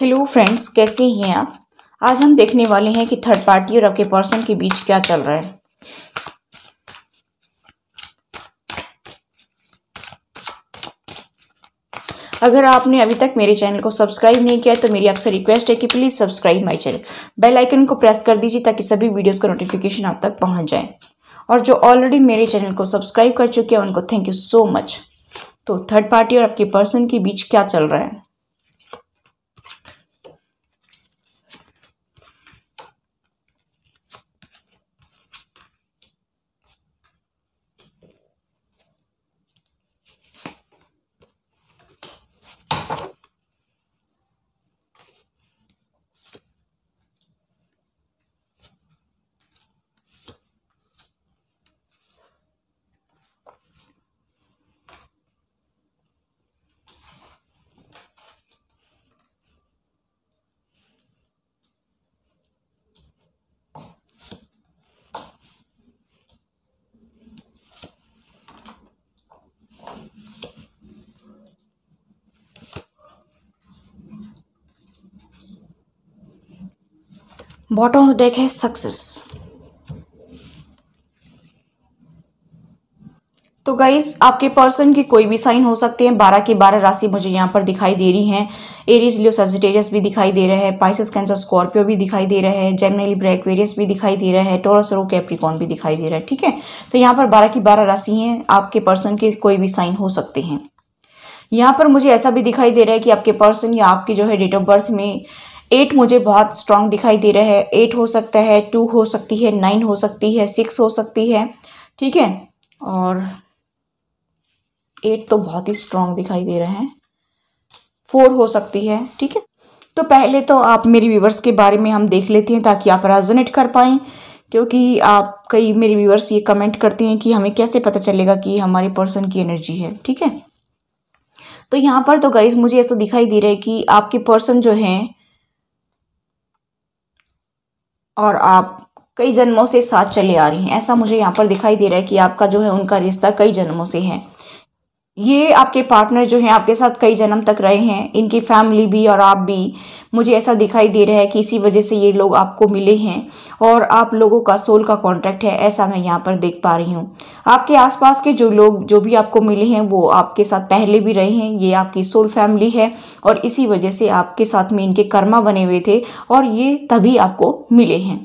Hello friends, कैसे हैं आप। आज हम देखने वाले हैं कि थर्ड पार्टी और आपके पर्सन के बीच क्या चल रहा है। अगर आपने अभी तक मेरे चैनल को सब्सक्राइब नहीं किया है तो मेरी आपसे रिक्वेस्ट है कि please subscribe my channel, bell icon को प्रेस कर दीजिए ताकि सभी वीडियोस का नोटिफिकेशन आप तक पहुंच जाए। और जो ऑलरेडी मेरे चैनल को सब्सक्राइब कर चुके हैं उनको थैंक यू सो मच। तो थर्ड पार्टी और आपके पर्सन के बीच क्या चल रहा है। बॉटम ऑफ डेक है सक्सेस। तो गाइस, आपके पर्सन की कोई भी साइन हो सकते हैं। 12 की 12 राशि मुझे यहाँ पर दिखाई दे रही हैं। एरीज, लियो, सजिटेरियस भी दिखाई दे रहा है, पाइसेस, कैंसर, स्कॉर्पियो भी दिखाई दे रहा है, जेमिनी, लिब्रा, एक्वेरियस भी दिखाई दे रहा है, टॉरस और कैप्रिकॉर्न भी दिखाई दे रहा है। ठीक है, तो यहाँ पर 12 की 12 राशि हैं। आपके पर्सन के कोई भी साइन हो सकते हैं। यहाँ पर मुझे ऐसा भी दिखाई दे रहा है कि आपके पर्सन या आपके जो है डेट ऑफ बर्थ में 8 मुझे बहुत स्ट्रांग दिखाई दे रहा है। 8 हो सकता है, 2 हो सकती है, 9 हो सकती है, 6 हो सकती है। ठीक है, और 8 तो बहुत ही स्ट्रांग दिखाई दे रहा है। 4 हो सकती है। ठीक है, तो पहले तो आप मेरी व्यूवर्स के बारे में हम देख लेते हैं ताकि आप रेजोनेट कर पाएँ, क्योंकि आप कई मेरी व्यूवर्स ये कमेंट करते हैं कि हमें कैसे पता चलेगा कि हमारे पर्सन की एनर्जी है। ठीक है, तो यहाँ पर तो गाइस मुझे ऐसा दिखाई दे रहा है कि आपके पर्सन जो हैं और आप कई जन्मों से साथ चले आ रही हैं। ऐसा मुझे यहाँ पर दिखाई दे रहा है कि आपका जो है उनका रिश्ता कई जन्मों से है। ये आपके पार्टनर जो हैं आपके साथ कई जन्म तक रहे हैं, इनकी फैमिली भी और आप भी। मुझे ऐसा दिखाई दे रहा है कि इसी वजह से ये लोग आपको मिले हैं और आप लोगों का सोल का कॉन्टैक्ट है, ऐसा मैं यहाँ पर देख पा रही हूँ। आपके आसपास के जो लोग जो भी आपको मिले हैं वो आपके साथ पहले भी रहे हैं, ये आपकी सोल फैमिली है और इसी वजह से आपके साथ में इनके कर्मा बने हुए थे और ये तभी आपको मिले हैं।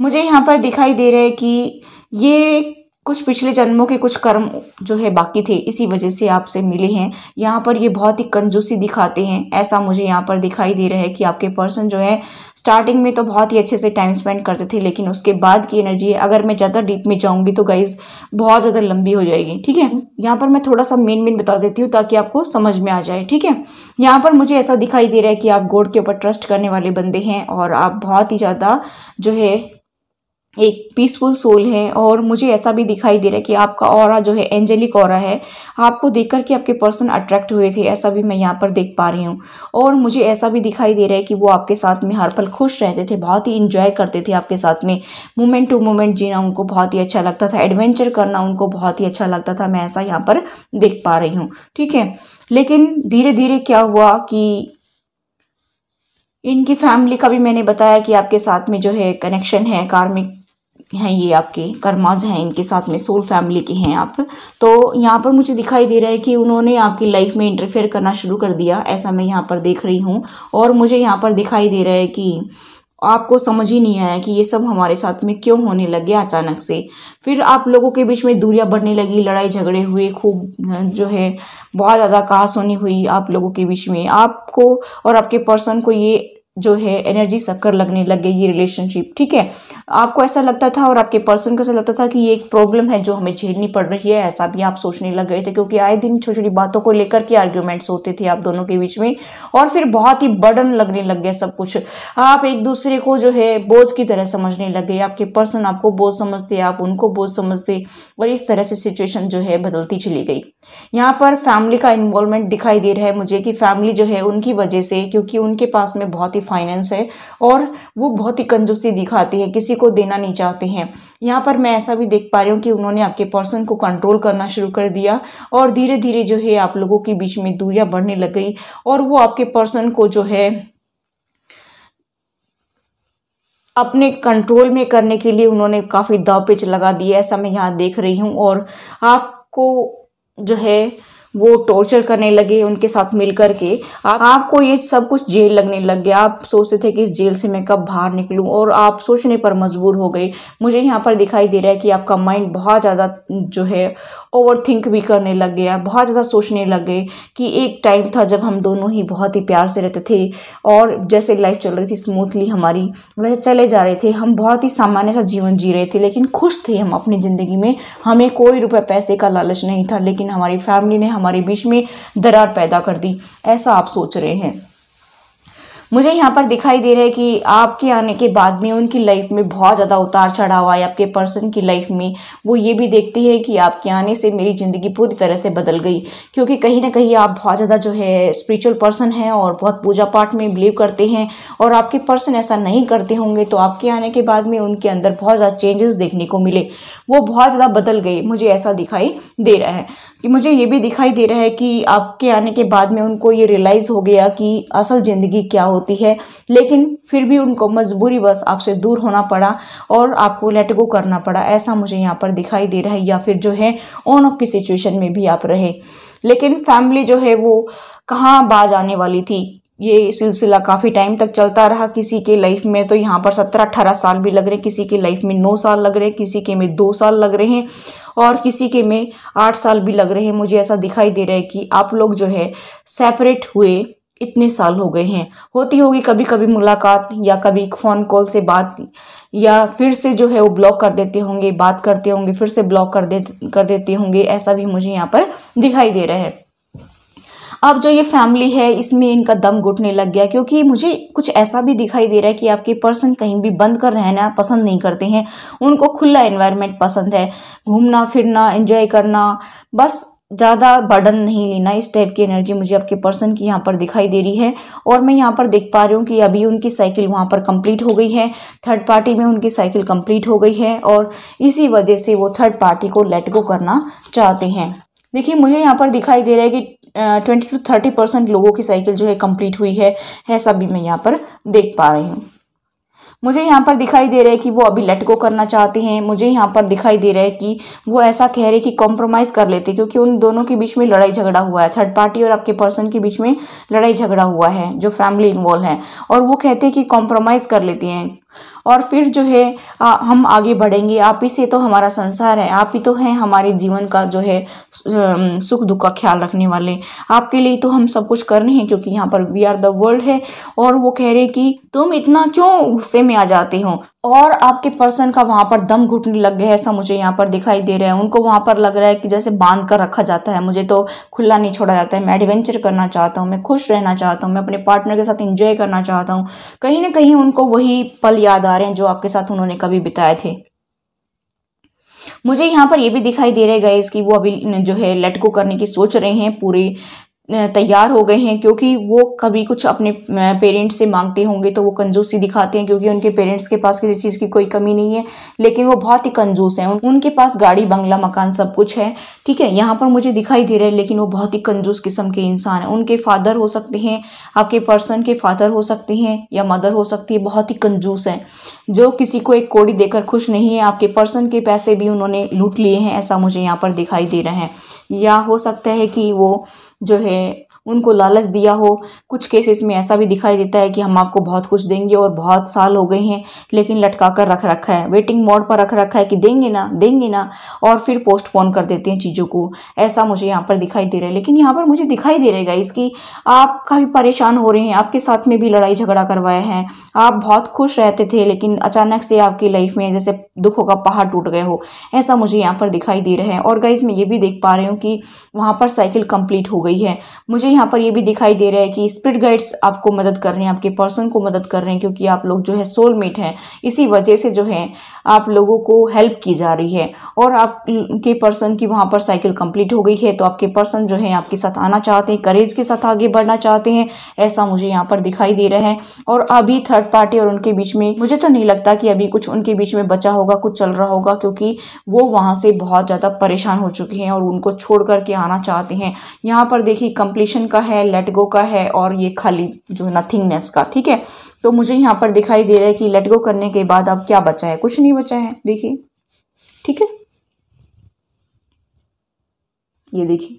मुझे यहाँ पर दिखाई दे रहा है कि ये कुछ पिछले जन्मों के कुछ कर्म जो है बाकी थे, इसी वजह से आपसे मिले हैं। यहाँ पर ये बहुत ही कंजूसी दिखाते हैं, ऐसा मुझे यहाँ पर दिखाई दे रहा है कि आपके पर्सन जो है स्टार्टिंग में तो बहुत ही अच्छे से टाइम स्पेंड करते थे, लेकिन उसके बाद की एनर्जी है। अगर मैं ज़्यादा डीप में जाऊँगी तो गाइज बहुत ज़्यादा लंबी हो जाएगी। ठीक है, यहाँ पर मैं थोड़ा सा मेन बता देती हूँ ताकि आपको समझ में आ जाए। ठीक है, यहाँ पर मुझे ऐसा दिखाई दे रहा है कि आप गॉड के ऊपर ट्रस्ट करने वाले बंदे हैं और आप बहुत ही ज़्यादा जो है एक पीसफुल सोल है। और मुझे ऐसा भी दिखाई दे रहा है कि आपका ऑरा जो है एंजेलिक ऑरा है, आपको देखकर कि आपके पर्सन अट्रैक्ट हुए थे, ऐसा भी मैं यहाँ पर देख पा रही हूँ। और मुझे ऐसा भी दिखाई दे रहा है कि वो आपके साथ में हर पल खुश रहते थे, बहुत ही इंजॉय करते थे, आपके साथ में मोमेंट टू मोमेंट जीना उनको बहुत ही अच्छा लगता था, एडवेंचर करना उनको बहुत ही अच्छा लगता था, मैं ऐसा यहाँ पर देख पा रही हूँ। ठीक है, लेकिन धीरे धीरे क्या हुआ कि इनकी फैमिली का भी मैंने बताया कि आपके साथ में जो है कनेक्शन है, कार्मिक हैं, ये आपके कर्माज हैं, इनके साथ में सोल फैमिली के हैं आप। तो यहाँ पर मुझे दिखाई दे रहा है कि उन्होंने आपकी लाइफ में इंटरफेयर करना शुरू कर दिया, ऐसा मैं यहाँ पर देख रही हूँ। और मुझे यहाँ पर दिखाई दे रहा है कि आपको समझ ही नहीं आया कि ये सब हमारे साथ में क्यों होने लगे अचानक से। फिर आप लोगों के बीच में दूरियां बढ़ने लगी, लड़ाई झगड़े हुए, खूब जो है बहुत ज़्यादा कहासुनी हुई आप लोगों के बीच में। आपको और आपके पर्सन को ये जो है एनर्जी सक्कर लगने लग गई, ये रिलेशनशिप। ठीक है, आपको ऐसा लगता था और आपके पर्सन को ऐसा लगता था कि ये एक प्रॉब्लम है जो हमें झेलनी पड़ रही है, ऐसा भी आप सोचने लग गए थे, क्योंकि आए दिन छोटी छोटी बातों को लेकर के आर्ग्यूमेंट्स होते थे आप दोनों के बीच में। और फिर बहुत ही बर्डन लगने लग गया सब कुछ, आप एक दूसरे को जो है बोझ की तरह समझने लग गए। आपके पर्सन आपको बोझ समझते, आप उनको बोझ समझते, और इस तरह से सिचुएशन जो है बदलती चली गई। यहाँ पर फैमिली का इन्वॉल्वमेंट दिखाई दे रहा है मुझे कि फैमिली जो है उनकी वजह से, क्योंकि उनके पास में बहुत ही फाइनेंस है और वो बहुत ही कंजूसी दिखाते हैं, किसी को देना नहीं चाहते हैं। यहाँ पर मैं ऐसा भी देख पा रही हूँ कि उन्होंने आपके पर्सन को कंट्रोल करना शुरू कर दिया और धीरे धीरे जो है आप लोगों के बीच में दूरियां बढ़ने लग गई और वो आपके पर्सन को जो है अपने कंट्रोल में करने के लिए उन्होंने काफ़ी दांव-पेच लगा दिया, ऐसा मैं यहाँ देख रही हूँ। और आपको जो है वो टॉर्चर करने लगे उनके साथ मिल करके। आपको ये सब कुछ जेल लगने लग गया। आप सोचते थे कि इस जेल से मैं कब बाहर निकलूं और आप सोचने पर मजबूर हो गए। मुझे यहाँ पर दिखाई दे रहा है कि आपका माइंड बहुत ज़्यादा जो है ओवरथिंक भी करने लग गया, बहुत ज़्यादा सोचने लग गए कि एक टाइम था जब हम दोनों ही बहुत ही प्यार से रहते थे और जैसे लाइफ चल रही थी स्मूथली हमारी, वैसे चले जा रहे थे, हम बहुत ही सामान्य सा जीवन जी रहे थे लेकिन खुश थे हम अपनी ज़िंदगी में, हमें कोई रुपये पैसे का लालच नहीं था, लेकिन हमारी फैमिली ने हमारे बीच में दरार पैदा कर दी, ऐसा आप सोच रहे हैं। मुझे यहाँ पर दिखाई दे रहा है कि आपके आने के बाद में उनकी लाइफ में बहुत ज़्यादा उतार चढ़ाव आया आपके पर्सन की लाइफ में। वो ये भी देखती है कि आपके आने से मेरी ज़िंदगी पूरी तरह से बदल गई, क्योंकि कहीं ना कहीं आप बहुत ज़्यादा जो है स्पिरिचुअल पर्सन हैं और बहुत पूजा पाठ में बिलीव करते हैं और आपके पर्सन ऐसा नहीं करते होंगे, तो आपके आने के बाद में उनके अंदर बहुत ज़्यादा चेंजेस देखने को मिले, वो बहुत ज़्यादा बदल गए, मुझे ऐसा दिखाई दे रहा है। कि मुझे ये भी दिखाई दे रहा है कि आपके आने के बाद में उनको ये रियलाइज़ हो गया कि असल ज़िंदगी क्या होती है, लेकिन फिर भी उनको मजबूरी बस आपसे दूर होना पड़ा और आपको लेट गो करना पड़ा, ऐसा मुझे यहाँ पर दिखाई दे रहा है। या फिर जो है ऑन ऑफ की सिचुएशन में भी आप रहे, लेकिन फैमिली जो है वो कहाँ बाज आने वाली थी। ये सिलसिला काफ़ी टाइम तक चलता रहा, किसी के लाइफ में तो यहाँ पर 17-18 साल भी लग रहे, किसी के लाइफ में 9 साल लग रहे, किसी के में 2 साल लग रहे हैं और किसी के में 8 साल भी लग रहे हैं। मुझे ऐसा दिखाई दे रहा है कि आप लोग जो है सेपरेट हुए इतने साल हो गए हैं, होती होगी कभी कभी मुलाकात या कभी फ़ोन कॉल से बात, या फिर से जो है वो ब्लॉक कर देते होंगे, बात करते होंगे फिर से ब्लॉक कर देते होंगे, ऐसा भी मुझे यहाँ पर दिखाई दे रहा है। अब जो ये फैमिली है इसमें इनका दम घुटने लग गया, क्योंकि मुझे कुछ ऐसा भी दिखाई दे रहा है कि आपके पर्सन कहीं भी बंद कर रहना पसंद नहीं करते हैं, उनको खुला एनवायरनमेंट पसंद है, घूमना फिरना एंजॉय करना, बस ज़्यादा बर्डन नहीं लेना, इस टाइप की एनर्जी मुझे आपके पर्सन की यहाँ पर दिखाई दे रही है। और मैं यहाँ पर देख पा रही हूँ कि अभी उनकी साइकिल वहाँ पर कंप्लीट हो गई है, थर्ड पार्टी में उनकी साइकिल कंप्लीट हो गई है और इसी वजह से वो थर्ड पार्टी को लेट गो करना चाहते हैं। देखिए मुझे यहाँ पर दिखाई दे रहा है कि 20 से 30% लोगों की साइकिल जो है कंप्लीट हुई है, ऐसा भी मैं यहाँ पर देख पा रही हूँ। मुझे यहाँ पर दिखाई दे रहा है कि वो अभी लेट गो करना चाहते हैं। मुझे यहाँ पर दिखाई दे रहा है कि वो ऐसा कह रहे कि कॉम्प्रोमाइज़ कर लेते, क्योंकि उन दोनों के बीच में लड़ाई झगड़ा हुआ है, थर्ड पार्टी और आपके पर्सन के बीच में लड़ाई झगड़ा हुआ है, जो फैमिली इन्वॉल्व है, और वो कहते हैं कि कॉम्प्रोमाइज़ कर लेते हैं और फिर जो है हम आगे बढ़ेंगे, आप ही से तो हमारा संसार है, आप ही तो हैं हमारे जीवन का जो है सुख दुख का ख्याल रखने वाले, आपके लिए तो हम सब कुछ कर रहे हैं, क्योंकि यहाँ पर वी आर द वर्ल्ड है। और वो कह रहे कि तुम इतना क्यों गुस्से में आ जाते हो, और आपके पर्सन का वहाँ पर दम घुटने लग गया है, ऐसा मुझे यहाँ पर दिखाई दे रहा है। उनको वहाँ पर लग रहा है कि जैसे बांध कर रखा जाता है, मुझे तो खुला नहीं छोड़ा जाता है, मैं एडवेंचर करना चाहता हूँ, मैं खुश रहना चाहता हूँ, मैं अपने पार्टनर के साथ इंजॉय करना चाहता हूँ। कहीं ना कहीं उनको वही पल याद आ रहे हैं जो आपके साथ उन्होंने कभी बिताए थे। मुझे यहाँ पर ये भी दिखाई दे रहे गाइस कि वो अभी जो है लेट गो करने की सोच रहे हैं, पूरे तैयार हो गए हैं, क्योंकि वो कभी कुछ अपने पेरेंट्स से मांगते होंगे तो वो कंजूसी दिखाते हैं, क्योंकि उनके पेरेंट्स के पास किसी चीज़ की कोई कमी नहीं है, लेकिन वो बहुत ही कंजूस हैं, उनके पास गाड़ी बंगला मकान सब कुछ है, ठीक है, यहाँ पर मुझे दिखाई दे रहा है, लेकिन वो बहुत ही कंजूस किस्म के इंसान हैं। उनके फादर हो सकते हैं, आपके पर्सन के फादर हो सकते हैं या मदर हो सकती है, बहुत ही कंजूस हैं, जो किसी को एक कौड़ी देकर खुश नहीं है। आपके पर्सन के पैसे भी उन्होंने लूट लिए हैं, ऐसा मुझे यहाँ पर दिखाई दे रहा है, या हो सकता है कि वो जो है उनको लालच दिया हो। कुछ केसेस में ऐसा भी दिखाई देता है कि हम आपको बहुत कुछ देंगे और बहुत साल हो गए हैं, लेकिन लटका कर रख रखा है, वेटिंग मोड पर रख रखा है कि देंगे ना और फिर पोस्टपोन कर देते हैं चीज़ों को, ऐसा मुझे यहाँ पर दिखाई दे रहा है। लेकिन यहाँ पर मुझे दिखाई दे रहा है गाइस कि आप काफ़ी परेशान हो रहे हैं, आपके साथ में भी लड़ाई झगड़ा करवाया है, आप बहुत खुश रहते थे, लेकिन अचानक से आपकी लाइफ में जैसे दुखों का पहाड़ टूट गए हो, ऐसा मुझे यहाँ पर दिखाई दे रहा है। और गाइस मैं ये भी देख पा रही हूँ कि वहाँ पर साइकिल कंप्लीट हो गई है। मुझे यहाँ पर ये भी दिखाई दे रहा है कि स्पिरिट गाइड्स आपको मदद कर रहे हैं, आपके पर्सन को मदद कर रहे हैं, क्योंकि आप लोग जो है सोलमेट हैं। इसी वजह से जो है आप लोगों को हेल्प की जा रही है। और आपके पर्सन की वहाँ पर साइकिल कंप्लीट हो गई है, तो आपके पर्सन जो है आपके साथ आना चाहते हैं, करेज के साथ आगे बढ़ना चाहते हैं, ऐसा मुझे यहाँ पर दिखाई दे रहा है। और अभी थर्ड पार्टी और उनके बीच में मुझे तो नहीं लगता कि अभी कुछ उनके बीच में बचा होगा, कुछ चल रहा होगा, क्योंकि वो वहाँ से बहुत ज़्यादा परेशान हो चुके हैं और उनको छोड़ करके आना चाहते हैं। यहाँ पर देखिए कंप्लीशन का है, लेट गो का है और ये खाली जो नथिंगनेस का, ठीक है। तो मुझे यहाँ पर दिखाई दे रहा है कि लेट गो करने के बाद अब क्या बचा है, कुछ नहीं बचा है। देखिए, ठीक है, ये देखिए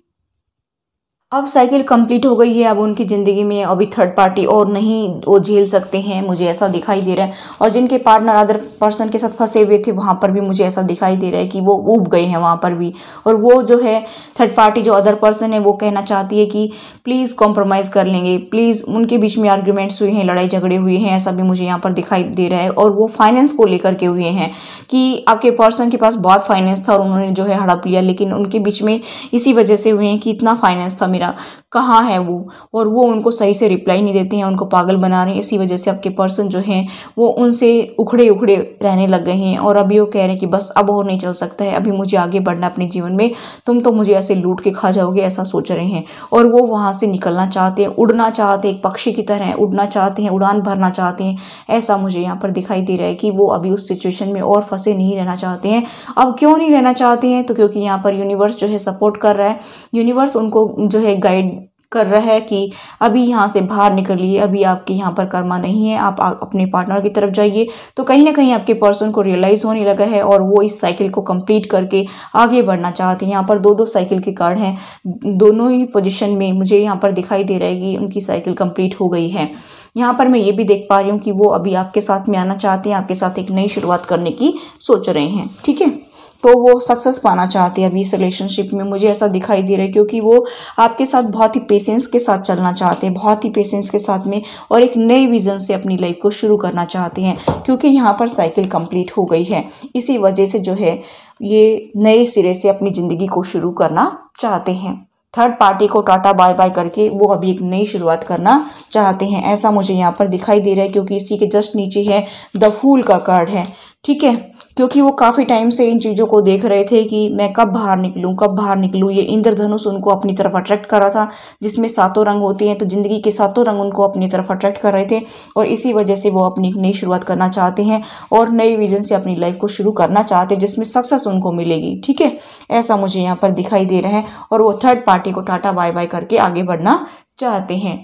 अब साइकिल कंप्लीट हो गई है। अब उनकी ज़िंदगी में अभी थर्ड पार्टी और नहीं वो झेल सकते हैं, मुझे ऐसा दिखाई दे रहा है। और जिनके पार्टनर अदर पर्सन के साथ फंसे हुए थे वहाँ पर भी मुझे ऐसा दिखाई दे रहा है कि वो ऊब गए हैं वहाँ पर भी। और वो जो है थर्ड पार्टी जो अदर पर्सन है वो कहना चाहती है कि प्लीज़ कॉम्प्रोमाइज़ कर लेंगे, प्लीज़। उनके बीच में आर्ग्यूमेंट्स हुए हैं, लड़ाई झगड़े हुए हैं, ऐसा भी मुझे यहाँ पर दिखाई दे रहा है। और वो फाइनेंस को लेकर के हुए हैं कि आपके पर्सन के पास बहुत फाइनेंस था और उन्होंने जो है हड़प लिया, लेकिन उनके बीच में इसी वजह से हुए हैं कि इतना फाइनेंस था कहाँ है वो, और वो उनको सही से रिप्लाई नहीं देते हैं, उनको पागल बना रहे हैं। इसी वजह से आपके पर्सन जो हैं वो उनसे उखड़े उखड़े रहने लग गए हैं। और अभी वो कह रहे हैं कि बस अब और नहीं चल सकता है, अभी मुझे आगे बढ़ना अपने जीवन में, तुम तो मुझे ऐसे लूट के खा जाओगे, ऐसा सोच रहे हैं। और वो वहाँ से निकलना चाहते हैं, उड़ना चाहते हैं, एक पक्षी की तरह उड़ना चाहते हैं, उड़ान भरना चाहते हैं, ऐसा मुझे यहाँ पर दिखाई दे रहा है कि वो अभी उस सिचुएशन में और फंसे नहीं रहना चाहते हैं। अब क्यों नहीं रहना चाहते हैं, तो क्योंकि यहाँ पर यूनिवर्स जो है सपोर्ट कर रहा है, यूनिवर्स उनको जो है गाइड कर रहा है कि अभी यहाँ से बाहर निकलिए, अभी आपके यहाँ पर कर्मा नहीं है, आप अपने पार्टनर की तरफ जाइए। तो कहीं ना कहीं आपके पर्सन को रियलाइज़ होने लगा है और वो इस साइकिल को कंप्लीट करके आगे बढ़ना चाहते हैं। यहाँ पर दो दो साइकिल के कार्ड हैं, दोनों ही पोजीशन में मुझे यहाँ पर दिखाई दे रहा है कि उनकी साइकिल कंप्लीट हो गई है। यहाँ पर मैं ये भी देख पा रही हूँ कि वो अभी आपके साथ में आना चाहते हैं, आपके साथ एक नई शुरुआत करने की सोच रहे हैं, ठीक है। तो वो सक्सेस पाना चाहते हैं अभी इस रिलेशनशिप में, मुझे ऐसा दिखाई दे रहा है, क्योंकि वो आपके साथ बहुत ही पेशेंस के साथ चलना चाहते हैं, बहुत ही पेशेंस के साथ में, और एक नए विजन से अपनी लाइफ को शुरू करना चाहते हैं, क्योंकि यहाँ पर साइकिल कंप्लीट हो गई है। इसी वजह से जो है ये नए सिरे से अपनी ज़िंदगी को शुरू करना चाहते हैं। थर्ड पार्टी को टाटा बाय बाय करके वो अभी एक नई शुरुआत करना चाहते हैं, ऐसा मुझे यहाँ पर दिखाई दे रहा है, क्योंकि इसी के जस्ट नीचे है द फूल का कार्ड है, ठीक है। क्योंकि वो काफ़ी टाइम से इन चीज़ों को देख रहे थे कि मैं कब बाहर निकलूं, कब बाहर निकलूं। ये इंद्रधनुष उनको अपनी तरफ अट्रैक्ट कर रहा था, जिसमें सातों रंग होते हैं, तो ज़िंदगी के सातों रंग उनको अपनी तरफ अट्रैक्ट कर रहे थे, और इसी वजह से वो अपनी नई शुरुआत करना चाहते हैं और नए विजन से अपनी लाइफ को शुरू करना चाहते हैं, जिसमें सक्सेस उनको मिलेगी, ठीक है, ऐसा मुझे यहाँ पर दिखाई दे रहा है। और वो थर्ड पार्टी को टाटा बाय बाय करके आगे बढ़ना चाहते हैं।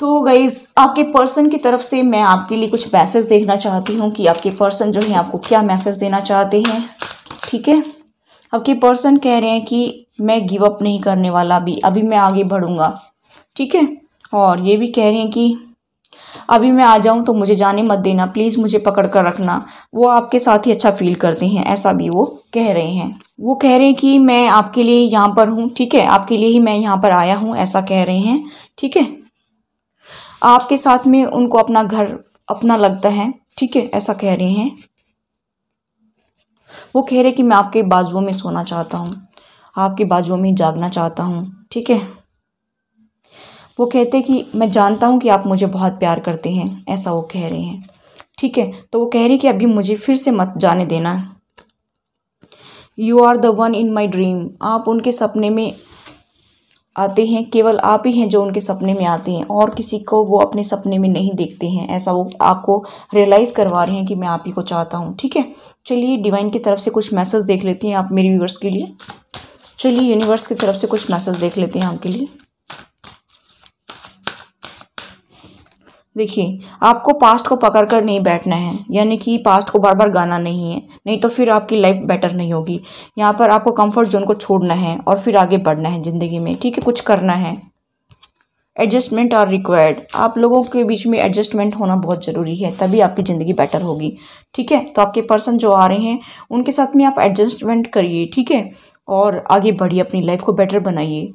तो गाइज़, आपके पर्सन की तरफ से मैं आपके लिए कुछ मैसेज देखना चाहती हूँ कि आपके पर्सन जो है आपको क्या मैसेज देना चाहते हैं, ठीक है। आपके पर्सन कह रहे हैं कि मैं गिव अप नहीं करने वाला, अभी मैं आगे बढ़ूँगा, ठीक है। और ये भी कह रहे हैं कि अभी मैं आ जाऊँ तो मुझे जाने मत देना, प्लीज़ मुझे पकड़ कर रखना, वो आपके साथ ही अच्छा फील करते हैं, ऐसा भी वो कह रहे हैं। वो कह रहे हैं कि मैं आपके लिए यहाँ पर हूँ, ठीक है, आपके लिए ही मैं यहाँ पर आया हूँ, ऐसा कह रहे हैं, ठीक है। आपके साथ में उनको अपना घर अपना लगता है, ठीक है, ऐसा कह रहे हैं। वो कह रहे कि मैं आपके बाजुओं में सोना चाहता हूँ, आपके बाजुओं में जागना चाहता हूँ, ठीक है। वो कहते कि मैं जानता हूँ कि आप मुझे बहुत प्यार करते हैं, ऐसा वो कह रहे हैं, ठीक है। तो वो कह रहे कि अभी मुझे फिर से मत जाने देना, you are the one in my dream, आप उनके सपने में आते हैं, केवल आप ही हैं जो उनके सपने में आते हैं, और किसी को वो अपने सपने में नहीं देखते हैं, ऐसा वो आपको रियलाइज़ करवा रहे हैं कि मैं आप ही को चाहता हूँ, ठीक है। चलिए डिवाइन की तरफ से कुछ मैसेज देख लेते हैं आप मेरे व्यूअर्स के लिए। चलिए यूनिवर्स की तरफ से कुछ मैसेज देख लेते हैं आपके लिए। देखिए, आपको पास्ट को पकड़कर नहीं बैठना है, यानी कि पास्ट को बार बार गाना नहीं है, नहीं तो फिर आपकी लाइफ बेटर नहीं होगी। यहाँ पर आपको कंफर्ट जोन को छोड़ना है और फिर आगे बढ़ना है ज़िंदगी में, ठीक है, कुछ करना है। एडजस्टमेंट आर रिक्वायर्ड, आप लोगों के बीच में एडजस्टमेंट होना बहुत ज़रूरी है, तभी आपकी ज़िंदगी बेटर होगी, ठीक है। तो आपके पर्सन जो आ रहे हैं उनके साथ में आप एडजस्टमेंट करिए, ठीक है, और आगे बढ़िए, अपनी लाइफ को बेटर बनाइए।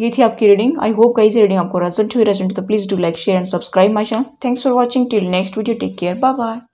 ये थी आपकी reading. I hope guys reading आपको रेजोनेट हुई। रेजोनेट तो please do like, share and subscribe my channel. Thanks for watching. Till next video, take care, bye bye.